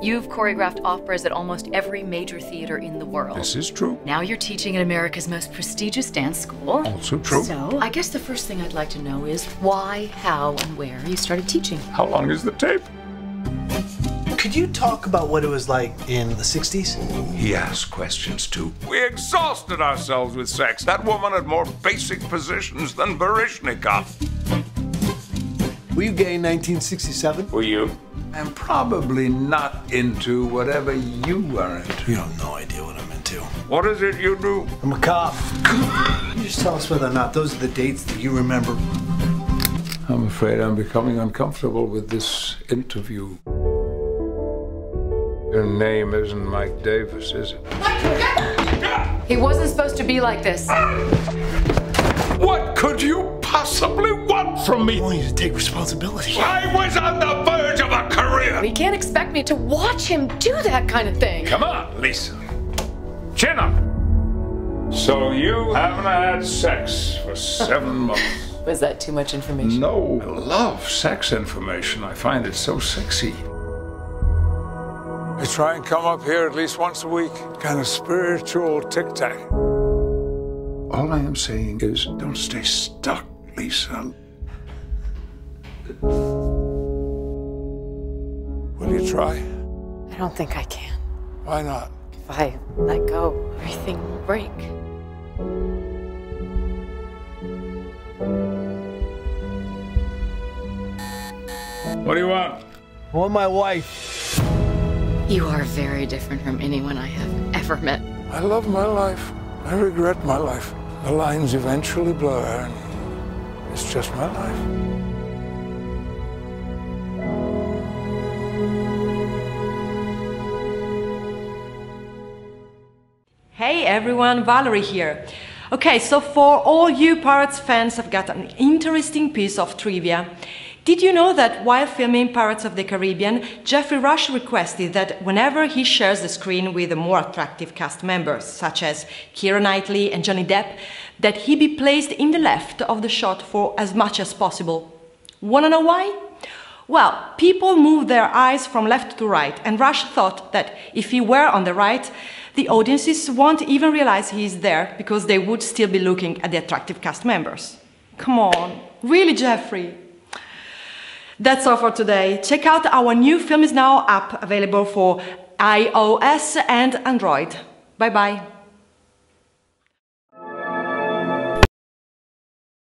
You've choreographed operas at almost every major theater in the world. This is true. Now you're teaching at America's most prestigious dance school. Also true. So, I guess the first thing I'd like to know is why, how, and where you started teaching. How long is the tape? Could you talk about what it was like in the 60s? He asked questions, too. We exhausted ourselves with sex. That woman had more basic positions than Baryshnikov. Were you gay in 1967? Were you? I'm probably not into whatever you were into. You have no idea what I'm into. What is it you do? I'm a cop. You just tell us whether or not those are the dates that you remember. I'm afraid I'm becoming uncomfortable with this interview. Your name isn't Mike Davis, is it? He wasn't supposed to be like this. What could you possibly want from me? I want you to take responsibility. I was on the verge of a career. You can't expect me to watch him do that kind of thing. Come on, Lisa. Chin up. So you haven't had sex for 7 months. Was that too much information? No, I love sex information. I find it so sexy. I try and come up here at least once a week. Kind of spiritual tic-tac. All I am saying is, don't stay stuck, Lisa. Will you try? I don't think I can. Why not? If I let go, everything will break. What do you want? I want my wife. You are very different from anyone I have ever met. I love my life. I regret my life. The lines eventually blur, and it's just my life. Hey everyone, Valerie here. Okay, so for all you Pirates fans, I've got an interesting piece of trivia. Did you know that while filming Pirates of the Caribbean, Jeffrey Rush requested that whenever he shares the screen with the more attractive cast members, such as Keira Knightley and Johnny Depp, that he be placed in the left of the shot for as much as possible? Wanna know why? Well, people move their eyes from left to right, and Rush thought that if he were on the right, the audiences won't even realize he is there because they would still be looking at the attractive cast members. Come on, really, Jeffrey? That's all for today. Check out our new Film Is Now app available for iOS and Android. Bye bye.